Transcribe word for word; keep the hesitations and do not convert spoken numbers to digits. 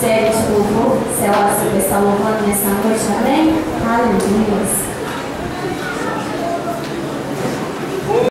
Segue o louvor, se ela se está louvando nessa noite, amém? Aleluia.